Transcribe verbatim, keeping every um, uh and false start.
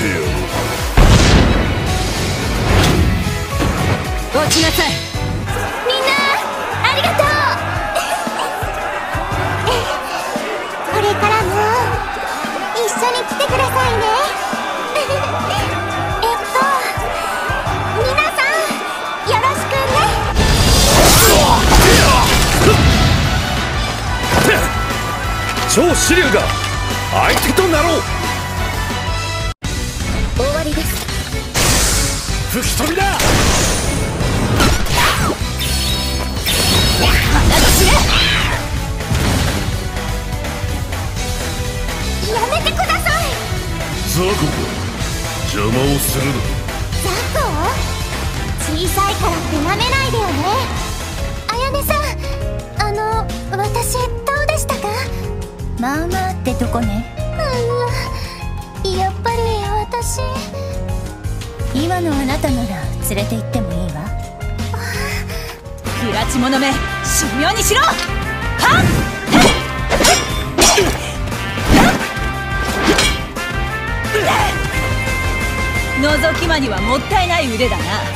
落ちなさい。みんなありがとう。これからも一緒に来てくださいね。えっと皆さんよろしくね。超支流が相手となろう。終わりです。吹き飛びだ。やめてください。ザコが邪魔をするな。ザコ？小さいからってなめないでよね。あやねさん、あの私どうでしたか？まあまあってとこね。あのやっぱり私、今のあなたなら連れて行ってもいいわ。クラチモノめ、神妙にしろ。はっ覗き魔にはもったいない腕だな。